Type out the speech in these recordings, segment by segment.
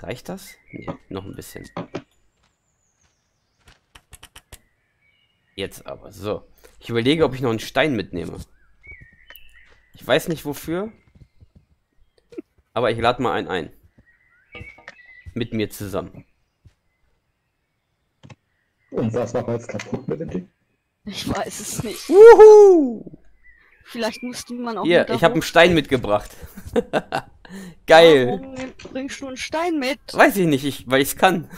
Reicht das? Nee, noch ein bisschen. Jetzt aber, so. Ich überlege, ob ich noch einen Stein mitnehme. Ich weiß nicht wofür. Aber ich lade mal einen ein. Mit mir zusammen. Und was war jetzt kaputt mit dem Ding? Ich weiß es nicht. Wuhu! Vielleicht musste man auch. Hier, ich habe einen Stein mitgebracht. Geil. Warum bringst du einen Stein mit? Weiß ich nicht, weil ich es kann.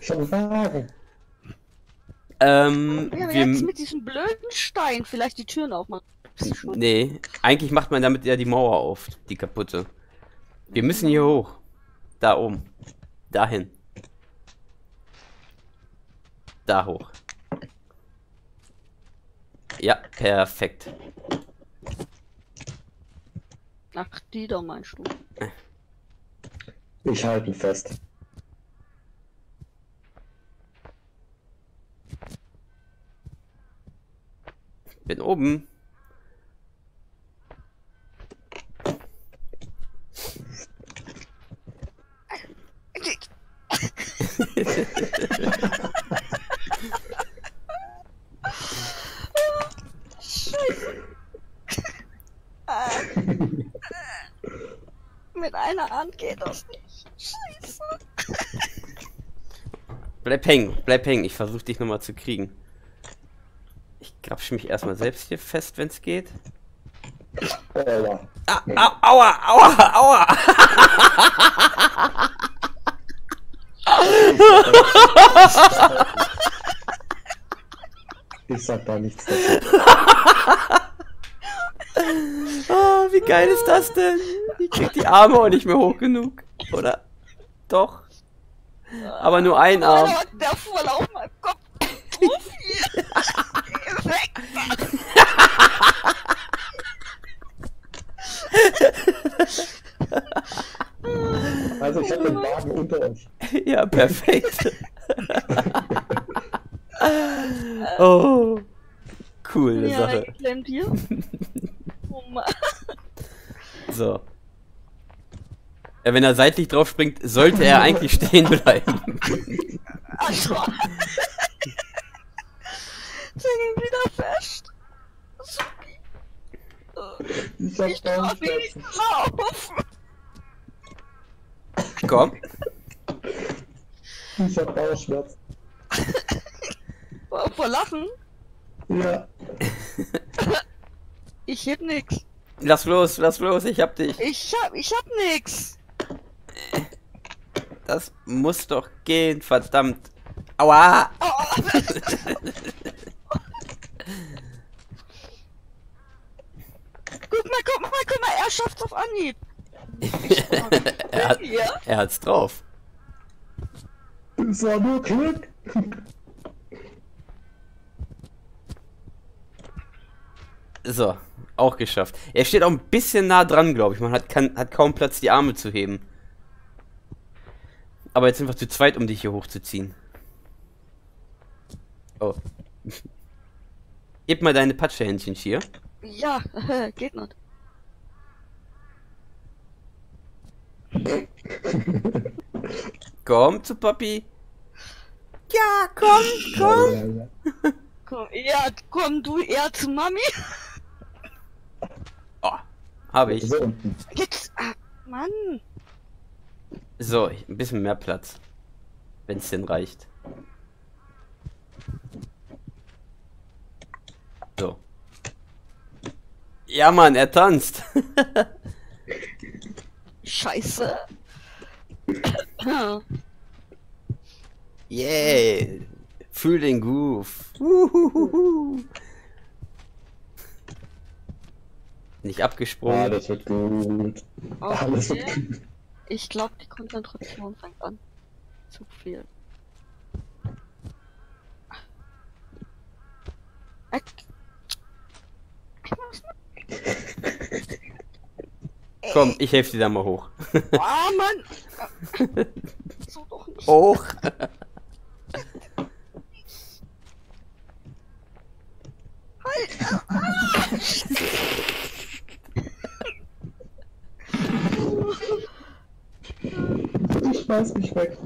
Schon sagen. Ja, aber jetzt mit diesem blöden Stein vielleicht die Türen aufmachen. Nee, eigentlich macht man damit ja die Mauer auf, die kaputte. Wir müssen hier hoch. Da oben. Dahin. Da hoch. Ja, perfekt. Ach, die da meinst du? Ich halte ihn fest. Bin oben. Mit einer Hand geht das nicht. Scheiße. Bleib hängen, ich versuche dich nochmal zu kriegen. Ich grapsche mich erstmal selbst hier fest, wenn es geht. Aua. Ah, au, aua, aua, aua. Ich sag da nichts dazu. Oh, wie geil ist das denn? Ich krieg die Arme auch nicht mehr hoch genug, oder? Doch. Aber nur ein Arm. Der voll auf meinem Kopf. Ruf hier. Geh weg. Also ich hab den Wagen unter euch. Ja, perfekt. Oh. Coole ja, Sache. Klemmt hier. Oh Mann. So. Ja, wenn er seitlich drauf springt, sollte er eigentlich stehen bleiben. Ach so. Ich hänge wieder fest. Ich darf nicht laufen. Komm. Ich hab Bauchschmerzen. Vor Lachen? Ja. Ich heb nix. Lass los, ich hab dich. Ich hab nix. Das muss doch gehen, verdammt. Aua! Aua. Guck mal, er schafft's auf Anhieb. er hat's drauf. Das war nur Glück. So, auch geschafft. Er steht auch ein bisschen nah dran, glaube ich. Man hat kaum Platz, die Arme zu heben. Aber jetzt sind wir zu zweit, um dich hier hochzuziehen. Oh. Gib mal deine Patschehändchen hier. Ja, geht noch. Komm zu Papi. Ja, komm. Komm, ja, komm du eher zu Mami. Oh, habe ich. Jetzt, ah, Mann. So, ein bisschen mehr Platz. Wenn es denn reicht. So. Ja, Mann, er tanzt. Scheiße. Yeah. Fühl den Groove. Uhuhuhu. Nicht abgesprungen. Ja, das wird gut. Alles wird gut. Ich glaube, die Konzentration fängt an. Zu viel. Komm, ich helfe dir da mal hoch. Ah, Mann! So doch nicht. Hoch! Halt! schmeiß mich weg.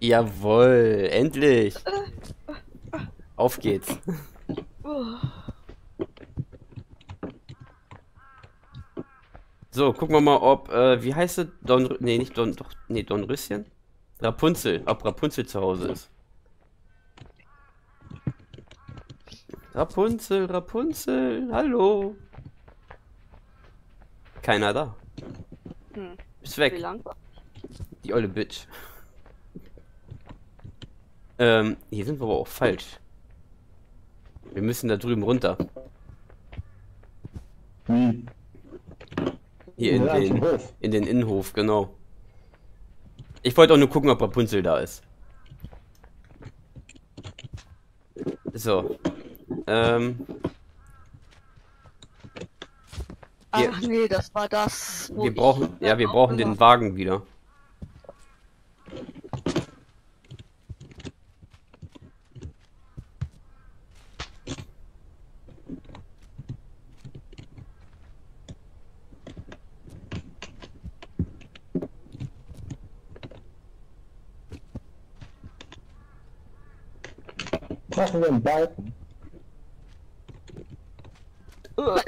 Jawohl, endlich. Auf geht's. So, gucken wir mal, ob, wie heißt es? Dornröschen? Rapunzel, ob Rapunzel zu Hause ist. Rapunzel, Rapunzel, hallo. Keiner da. Hm. Ist weg. Wie lang? Die olle Bitch. Hier sind wir aber auch falsch. Wir müssen da drüben runter. Hm. Hier in den Innenhof, genau. Ich wollte auch nur gucken, ob Rapunzel da ist. So. Ach nee, das war das. Wir brauchen den Wagen wieder. Brauchen wir einen Balken.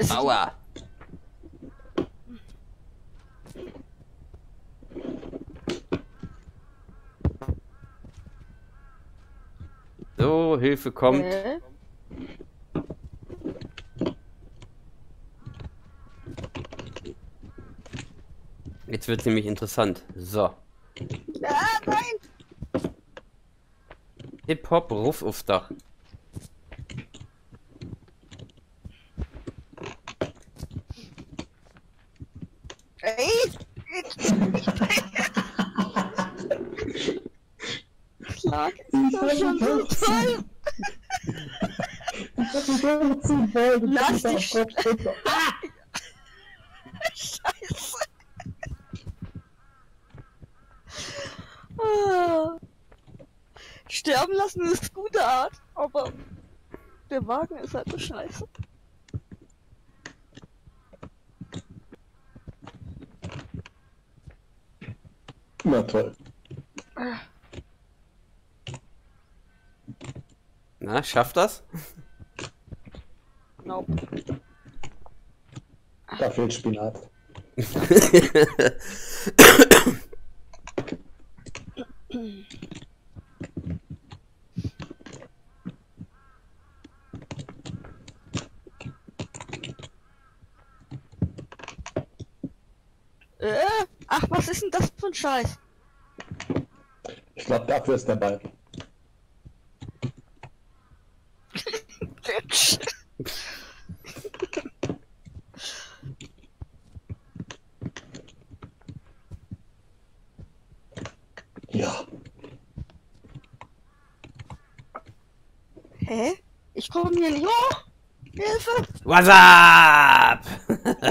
Aua! So, Hilfe kommt. Jetzt wird es nämlich interessant. So. Nein! Hip-Hop, Ruf aufs Dach. Schlag ist doch schon so toll. Lass dich runter. Scheiße. Oh. Sterben lassen ist gute Art, aber der Wagen ist halt so scheiße. Na toll. Na, schafft das? Nope. Da fehlt Spinat. Ach, was ist denn das für ein Scheiß? Ich glaube, dafür ist der Balken. Ja. Hä? Ich komme hier nicht hoch! Hilfe! What's up?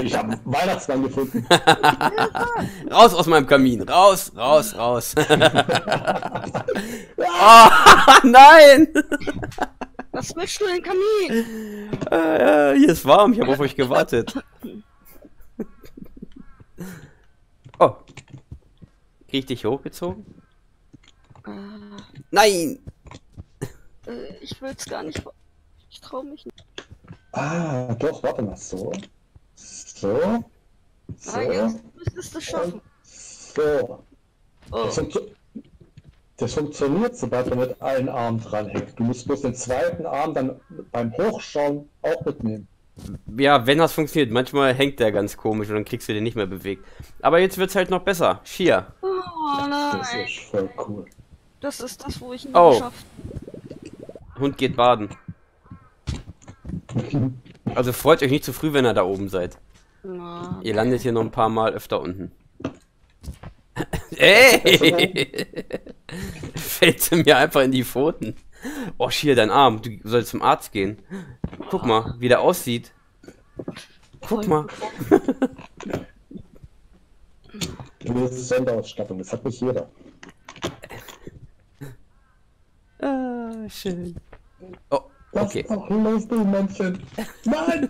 Ich hab Weihnachtsmann gefunden. Raus aus meinem Kamin. Raus, raus, raus. Oh, nein! Was willst du in den Kamin? Hier ist warm. Ich habe auf euch gewartet. Oh. Krieg ich dich hochgezogen? Nein! Ich will's gar nicht. Ich trau mich nicht. Ah, doch, warte mal, so. So. So. Jetzt müsstest du schaffen. So. Oh. Das funktioniert, sobald man mit allen Armen dran hängt. Du musst bloß den zweiten Arm dann beim Hochschauen auch mitnehmen. Ja, wenn das funktioniert. Manchmal hängt der ganz komisch und dann kriegst du den nicht mehr bewegt. Aber jetzt wird's halt noch besser. Schier. Oh nein. Das ist voll cool. Das ist das, wo ich ihn geschafft habe. Hund geht baden. Also freut euch nicht zu früh, wenn ihr da oben seid. Na, ihr landet hier noch ein paar Mal öfter unten. Ey! Fällt sie mir einfach in die Pfoten. Oh, Schier, dein Arm. Du sollst zum Arzt gehen. Guck mal, wie der aussieht. Guck mal. Das ist Sonderausstattung, das hat nicht jeder. Ah, schön. Oh. Okay. Das ist doch lustig, Männchen. Nein!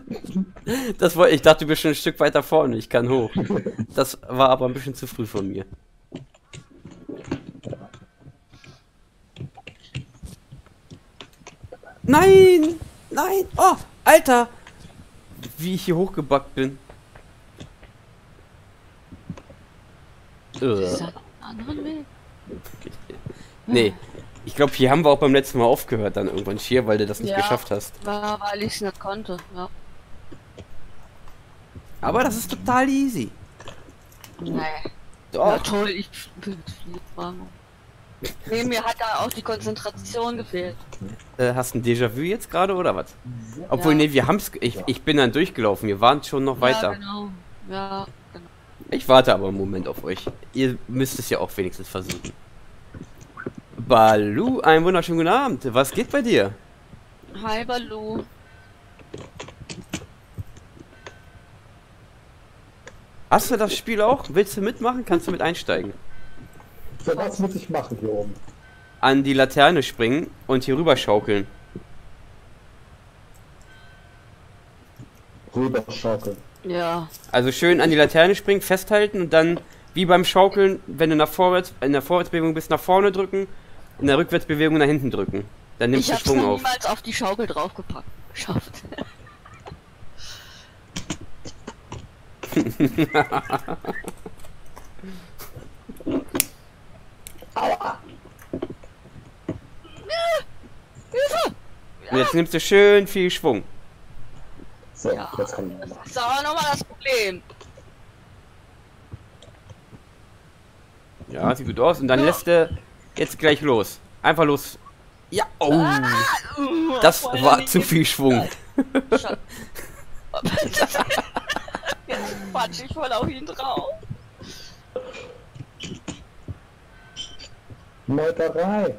Das wollte ich, dachte, du bist schon ein Stück weiter vorne, ich kann hoch. Das war aber ein bisschen zu früh von mir. Nein! Nein! Oh! Alter! Wie ich hier hochgebackt bin. Ist das ein anderer Weg? Nee. Ich glaube, hier haben wir auch beim letzten Mal aufgehört dann irgendwann hier, weil du das nicht geschafft hast. Ja, weil ich es nicht konnte, ja. Aber das ist total easy. Nee. Doch. Na toll, ich bin viel Fragen. Nee, mir hat da auch die Konzentration gefehlt. Hast du ein Déjà-vu jetzt gerade oder was? Obwohl, ja. Nee, wir haben's. Ich bin dann durchgelaufen, wir waren schon noch weiter. Ja, genau. Ja, genau. Ich warte aber einen Moment auf euch. Ihr müsst es ja auch wenigstens versuchen. Balu, einen wunderschönen guten Abend. Was geht bei dir? Hi, Balu. Hast du das Spiel auch? Willst du mitmachen? Kannst du mit einsteigen? Für was muss ich machen hier oben? An die Laterne springen und hier rüber schaukeln. Rüber schaukeln. Ja. Also schön an die Laterne springen, festhalten und dann wie beim Schaukeln, wenn du nach vorwärts, in der Vorwärtsbewegung bist, nach vorne drücken, in der Rückwärtsbewegung nach hinten drücken. Dann nimmst du Schwung auf. Ich hab's niemals auf die Schaukel draufgepackt. Geschafft. Aua! Hilfe! Und jetzt nimmst du schön viel Schwung. So, ja, jetzt kann ich nochmal. Das ist aber nochmal das Problem. Ja, sieht gut aus. Und dann lässt du jetzt gleich los. Einfach los. Ja, oh! Das war zu viel Schwung. Jetzt quatsch ich voll auf ihn drauf. Meuterei!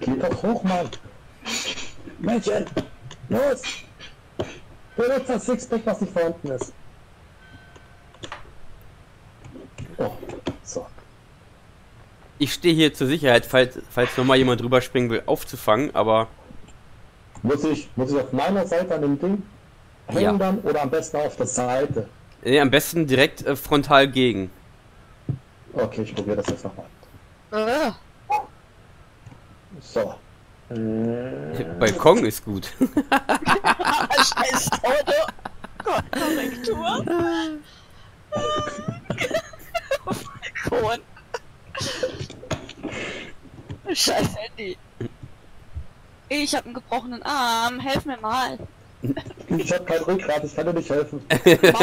Geh doch hoch, Mann! Mädchen! Los! Benutzt das Sixpack, was nicht vorhanden ist. Oh, so. Ich stehe hier zur Sicherheit, falls nochmal jemand drüber springen will, aufzufangen, aber... Muss ich auf meiner Seite an dem Ding hängen dann oder am besten auf der Seite? Nee, am besten direkt frontal gegen. Okay, ich probiere das jetzt nochmal. So. Balkon ist gut. Scheiß Auto. Korrektur. Balkon. Scheiß Handy. Ich habe einen gebrochenen Arm. Helf mir mal. Ich hab kein Rückgrat, ich kann dir nicht helfen. Mann, ey, das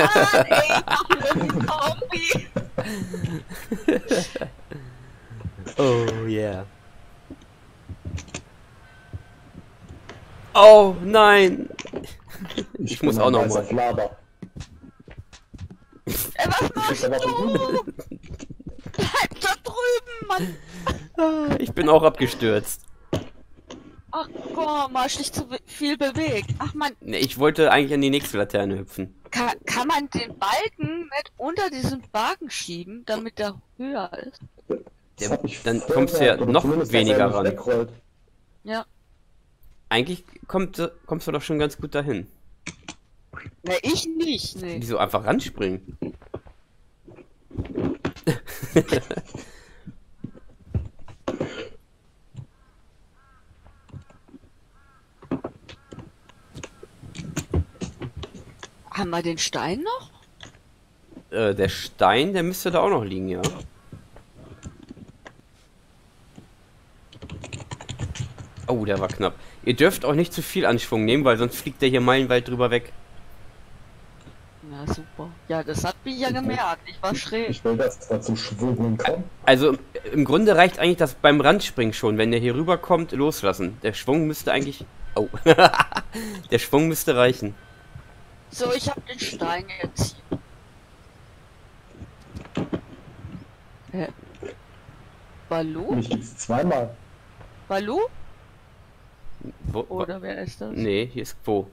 ist ein Zombie. Oh, yeah. Oh, nein. Ich muss auch noch mal. Ey, was machst du? Bleib da drüben, Mann. Ich bin auch abgestürzt. Ach komm, hast dich zu viel bewegt. Ach man. Nee, ich wollte eigentlich an die nächste Laterne hüpfen. Kann man den Balken mit unter diesen Wagen schieben, damit der höher ist? Der, dann kommst du ja noch weniger ran. Ja. Eigentlich kommst du doch schon ganz gut dahin. Na, ich nicht, ne. Wieso einfach ranspringen? Haben wir den Stein noch? Der Stein, der müsste da auch noch liegen, ja. Oh, der war knapp. Ihr dürft auch nicht zu viel Anschwung nehmen, weil sonst fliegt der hier meilenweit drüber weg. Ja, super. Ja, das hat mich ja gemerkt. Ich war schräg. Ich will, dass da zum Schwung kommt. Also, im Grunde reicht eigentlich das beim Randspringen schon. Wenn der hier rüberkommt, loslassen. Der Schwung müsste eigentlich... Oh. Der Schwung müsste reichen. So, ich hab den Stein jetzt hier. Balu? Ich gibt's zweimal. Balu? Wo? Oder wer ist das? Nee, hier ist Bo.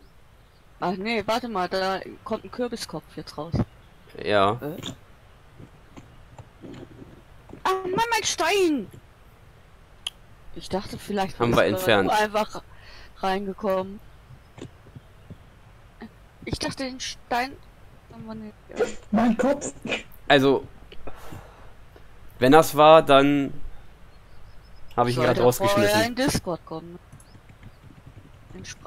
Ach nee, warte mal, da kommt ein Kürbiskopf jetzt raus. Ja. Ach Mann, mein Stein! Ich dachte, vielleicht haben wir entfernt. Einfach reingekommen. Ich dachte, den Stein... Mein Gott! Also... Wenn das war, dann... Habe ich ihn gerade rausgeschmissen. In Discord kommen.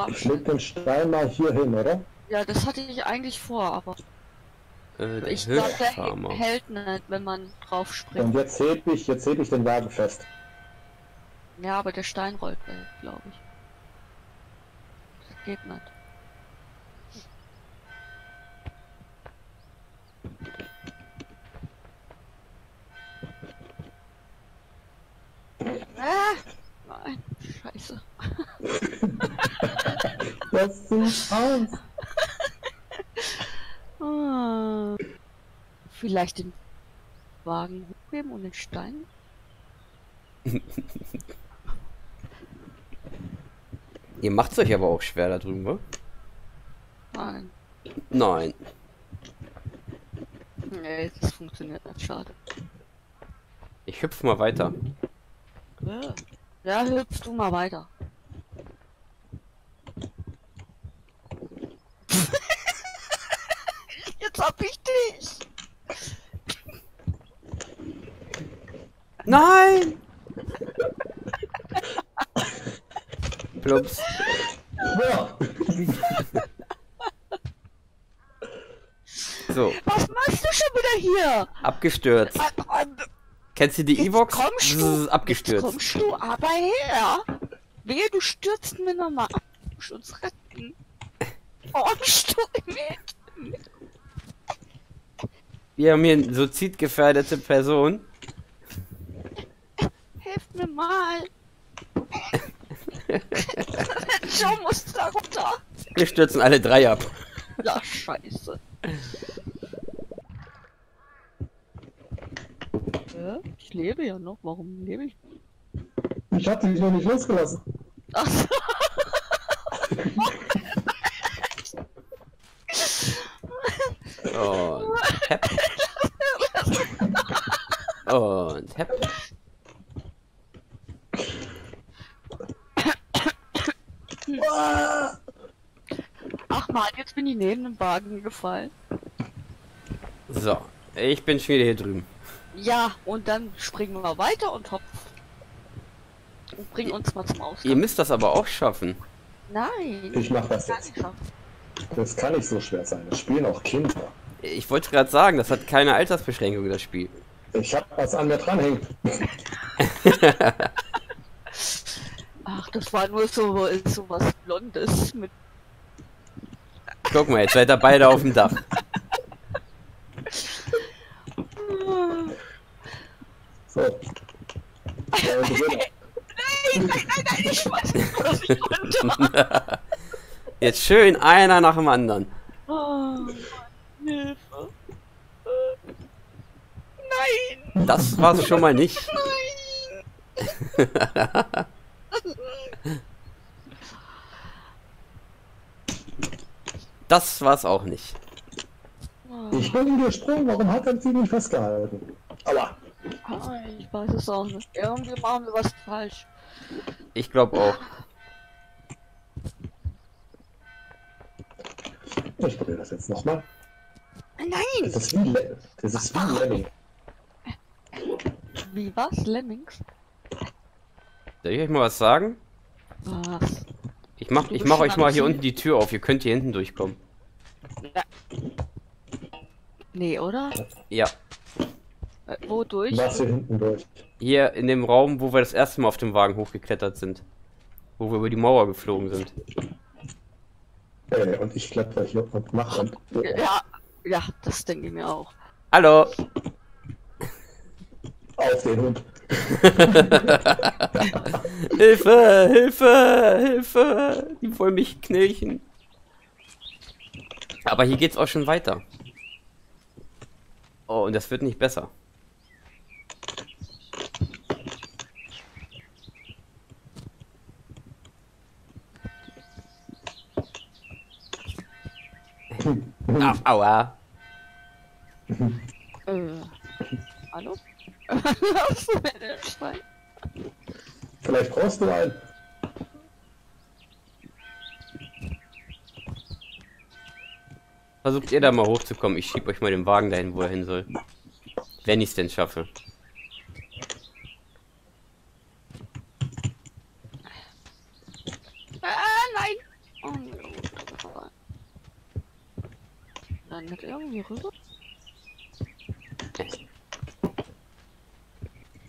Ich leg den Stein mal hier hin, oder? Ja, das hatte ich eigentlich vor, aber... ich glaube, der hält nicht, wenn man drauf springt. Und jetzt heb ich den Wagen fest. Ja, aber der Stein rollt weg, glaube ich. Das geht nicht. Nein, scheiße. Das ist so aus. Ah, vielleicht den Wagen hochheben und den Stein? Ihr macht's euch aber auch schwer da drüben, oder? Nein. Nein. Nee, das funktioniert nicht, schade. Ich hüpf mal weiter. Ja, hüpfst du mal weiter. Jetzt hab ich dich! Nein! Plups. Ja. So. Was machst du schon wieder hier? Abgestürzt. Kennst du die E-Box? Abgestürzt. Jetzt kommst du aber her. Wehe, du stürzt mir nochmal ab. Du musst uns retten. Oh, du mit. Wir haben hier eine suizidgefährdete Person. Helft mir mal. Joe muss da runter. Wir stürzen alle drei ab. Ja, scheiße. Ich lebe ja noch. Warum lebe ich? Ich hatte dich noch nicht losgelassen. Ach so. Und hepp. Und hepp. Ach man, jetzt bin ich neben dem Wagen gefallen. So, ich bin schon wieder hier drüben. Ja, und dann springen wir weiter und hopf. Und bringen uns mal zum Ausgang. Ihr müsst das aber auch schaffen. Nein. Ich mach das jetzt. Das kann nicht so schwer sein. Das spielen auch Kinder. Ich wollte gerade sagen, das hat keine Altersbeschränkung, das Spiel. Ich hab was an mir dranhängt. Ach, das war nur so was Blondes mit... Guck mal, jetzt seid ihr beide auf dem Dach. So. Nein, ich weiß nicht, was ich runter. Jetzt schön einer nach dem anderen. Oh Mann, Hilfe. Nein. Das war's schon mal nicht. Nein. Das war's auch nicht. Ich bin gesprungen, warum hat er sie nicht festgehalten? Aua. Ah, ich weiß es auch nicht. Irgendwie machen wir was falsch. Ich glaube auch. Ich probiere das jetzt nochmal. Nein! Das ist wie Lemming. Wie was? Lemmings? Soll ich euch mal was sagen? Was? Ich mach euch mal hier unten die Tür auf. Ihr könnt hier hinten durchkommen. Ja. Nee, oder? Ja. Wodurch? Was hier hinten durch? Hier in dem Raum, wo wir das erste Mal auf dem Wagen hochgeklettert sind. Wo wir über die Mauer geflogen sind. Und ich kletter hier und mach und... Ja, das denke ich mir auch. Hallo! Auf den Hund! Hilfe! Hilfe! Hilfe! Die wollen mich knirchen. Aber hier geht's auch schon weiter. Oh, und das wird nicht besser. Aua. Hallo? Vielleicht brauchst du einen. Versucht ihr da mal hochzukommen. Ich schieb euch mal den Wagen dahin, wo er hin soll. Wenn ich es denn schaffe. Nein! Oh, landet irgendwie rüber?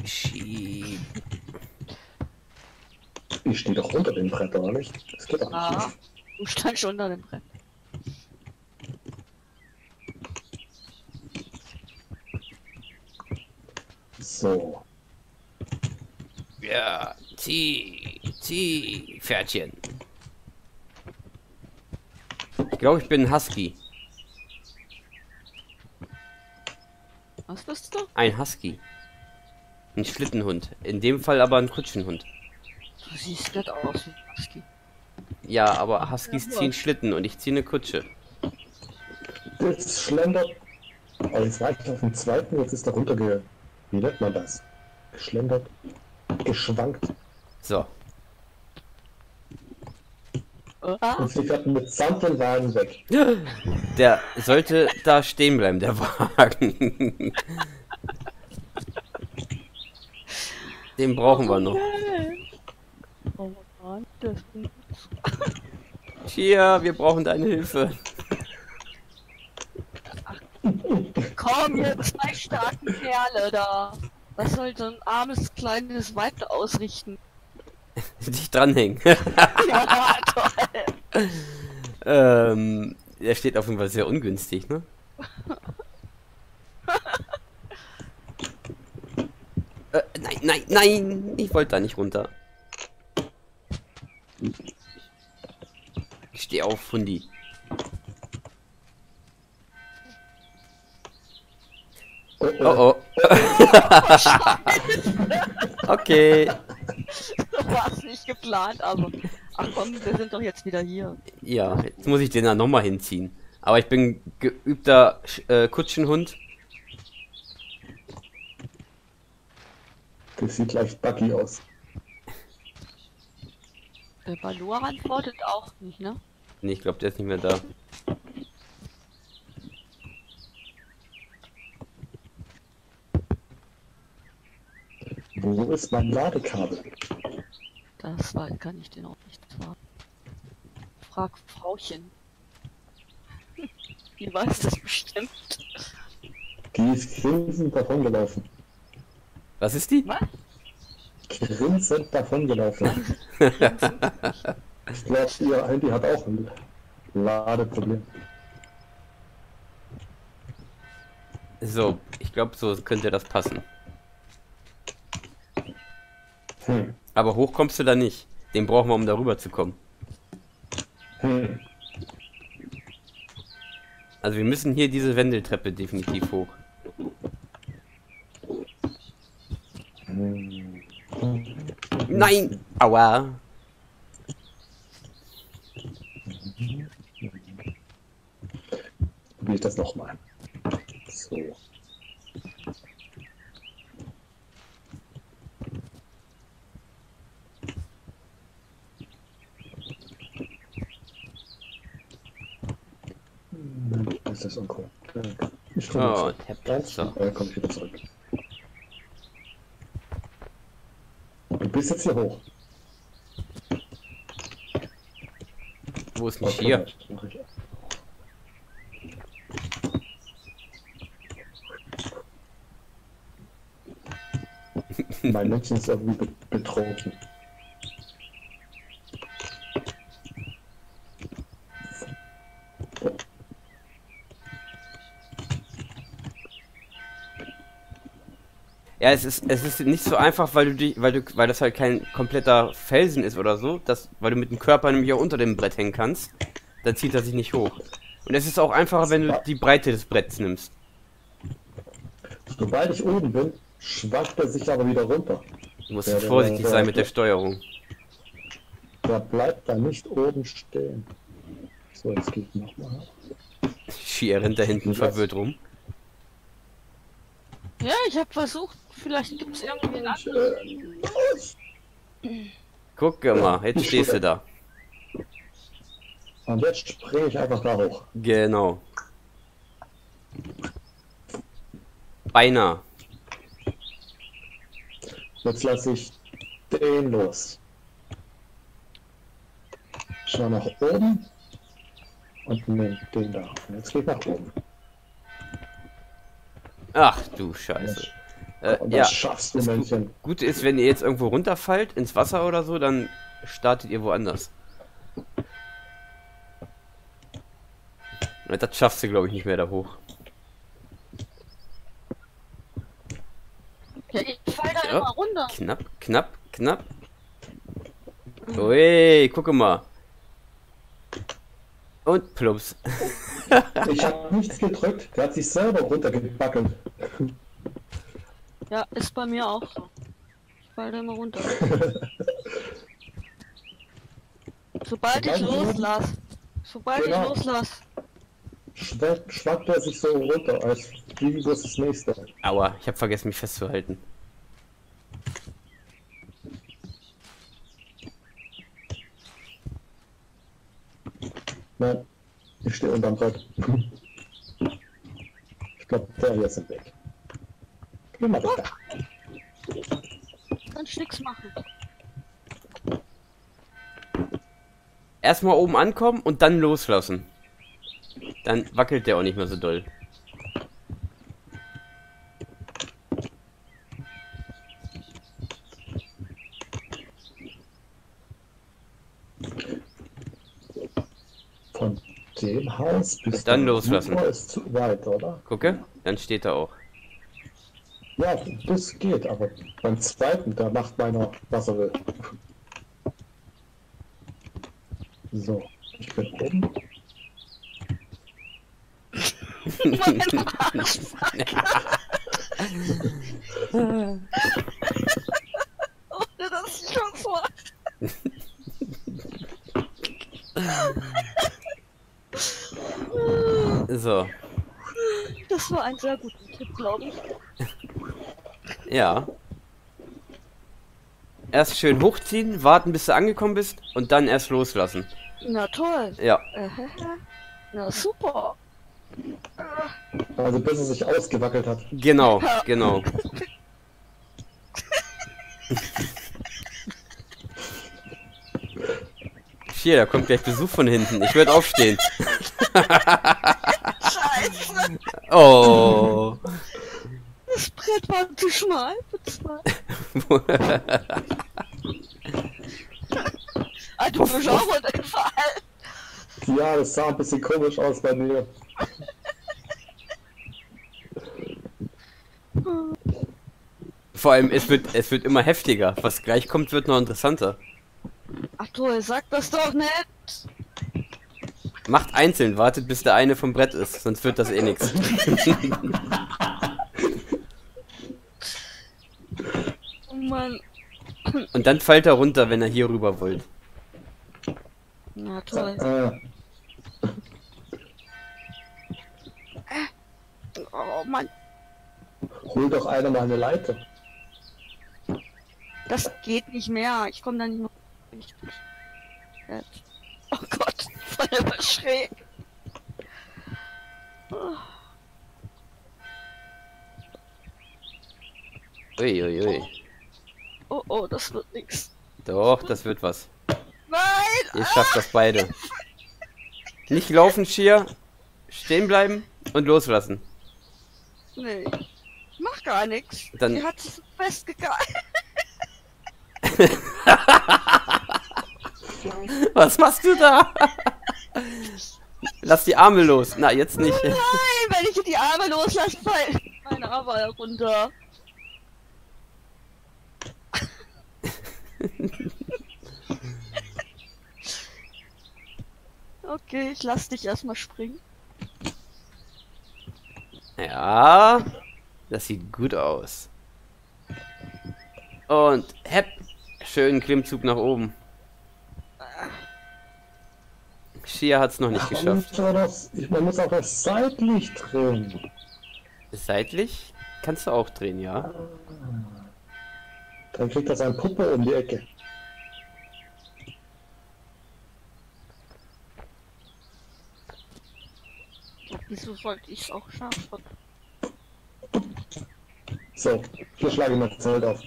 Schieb. Ich stehe doch unter dem Brett, oder nicht? Das geht doch nicht. Ah, du standst schon unter dem Brett. So. Ja, zieh, Pferdchen. Ich glaube, ich bin ein Husky. Was bist du? Ein Husky. Ein Schlittenhund. In dem Fall aber ein Kutschenhund. Du siehst nicht aus wie ein Husky. Ja, aber Huskys ziehen Schlitten und ich ziehe eine Kutsche. Jetzt schlendert. Oh, jetzt war ich auf dem zweiten, jetzt ist er runtergegangen. Wie nennt man das? Geschlendert. Geschwankt. So. Und sie fährt mit Sand den Wagen weg. Der sollte da stehen bleiben, der Wagen. Den brauchen wir noch. Chia, wir brauchen deine Hilfe. Komm, ihr zwei starken Kerle da. Was soll so ein armes, kleines Weib ausrichten? Dich dranhängen. Ja, toll. Er steht auf jeden Fall sehr ungünstig, ne? Nein. Ich wollte da nicht runter. Ich stehe auf, Fundi. Oh. Okay. Das war nicht geplant, aber... Ach komm, wir sind doch jetzt wieder hier. Ja, jetzt muss ich den da nochmal hinziehen. Aber ich bin geübter Kutschenhund. Das sieht leicht buggy aus. Der Valor antwortet auch nicht, ne? Nee, ich glaube, der ist nicht mehr da. Wo ist mein Ladekabel? Das war, kann ich den auch nicht fragen. Frag Frauchen. Die weiß das bestimmt. Die ist grinsend davongelaufen. Was ist die? Was? Grinsend davongelaufen. Ich glaube, ihr Handy hat auch ein Ladeproblem. So, ich glaube, so könnte das passen. Hm. Aber hoch kommst du da nicht. Den brauchen wir, um darüber zu kommen. Hm. Also wir müssen hier diese Wendeltreppe definitiv hoch. Hm. Nein! Aua! Probier ich das nochmal. So. Das ist uncool. Ich komme wieder zurück. Du bist jetzt hier hoch. Wo ist nicht hier? Mein Mädchen ist irgendwie betrunken. Ja, es ist nicht so einfach, weil das halt kein kompletter Felsen ist oder so, weil du mit dem Körper nämlich auch unter dem Brett hängen kannst, dann zieht er sich nicht hoch. Und es ist auch einfacher, wenn du die Breite des Bretts nimmst. Sobald ich oben bin, schwankt er sich aber wieder runter. Du musst vorsichtig sein mit der Steuerung. Der bleibt da nicht oben stehen. So, jetzt geht nochmal. Schier rennt da hinten verwirrt rum. Ja, ich hab versucht, vielleicht gibt's irgendwie einen anderen. Guck mal, jetzt stehst du da. Und jetzt springe ich einfach da hoch. Genau. beinahe. Jetzt lasse ich den los. Schau nach oben und nimm den da. Jetzt geht nach oben. Ach du Scheiße. Ja, das schaffst du, Männchen. Gut ist, wenn ihr jetzt irgendwo runterfallt, ins Wasser oder so, dann startet ihr woanders. Das schaffst du, glaube ich, nicht mehr da hoch. Ich fall da immer runter. Knapp, knapp, knapp. Ui, gucke mal. Und plups. Ich hab nichts gedrückt. Der hat sich selber runtergebackelt. Ja, ist bei mir auch so. Ich fall da immer runter. Sobald ich loslasse. Schwappt er sich so runter, als wie das nächste. Aua, ich habe vergessen, mich festzuhalten. Nein, ich stehe unterm Brett. Ich glaube, der hier ist im Weg. Geh mal runter. Kannst nix machen. Erstmal oben ankommen und dann loslassen. Dann wackelt der auch nicht mehr so doll. Von dem Haus bis dann loslassen. Ist zu weit, oder? Gucke, dann steht er auch. Ja, das geht, aber beim zweiten, da macht meiner, was er will. So, ich bin oben. Ohne dass ich Chance war. So. Das war ein sehr guter Tipp, glaube ich. Ja. Erst schön hochziehen, warten bis du angekommen bist und dann erst loslassen. Na toll. Ja. Na super. Also bis es sich ausgewackelt hat. Genau, ja. Genau. Hier, da kommt gleich Besuch von hinten. Ich würde aufstehen. Scheiße. Oh. Das Brett war zu schmal. Ah, du bist auch runtergefallen. Ja, das sah ein bisschen komisch aus bei mir. Vor allem, es wird immer heftiger. Was gleich kommt, wird noch interessanter. Ach du, sag das doch nicht! Macht einzeln, wartet bis der eine vom Brett ist, sonst wird das eh nix. Oh Mann. Und dann fällt er runter, wenn er hier rüber wollt. Na toll. Oh Mann. Hol doch einer mal eine Leiter. Das geht nicht mehr. Ich komme da nicht mehr. Oh Gott, voll immer schräg. Uiuiui. Ui, ui. Oh oh, das wird nix. Doch, das wird was. Nein! Ihr schafft das beide. Nicht laufen, Schier. Stehen bleiben und loslassen. Nee. Mach gar nichts. Die hat sich festgegangen. Was machst du da? Lass die Arme los. Na, jetzt nicht. Oh nein, wenn ich die Arme loslasse, fallen meine Arme runter. Okay, ich lass dich erstmal springen. Ja, das sieht gut aus. Und hepp, schönen Klimmzug nach oben. Shia hat's noch nicht geschafft. Man muss auch das seitlich drehen. Seitlich? Kannst du auch drehen, ja. Dann kriegt das ein Puppe um die Ecke. Wieso sollte ich es auch schaffen? So, hier schlage ich mal Zelt auf.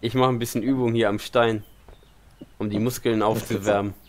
Ich mache ein bisschen Übung hier am Stein, um die Muskeln aufzuwärmen.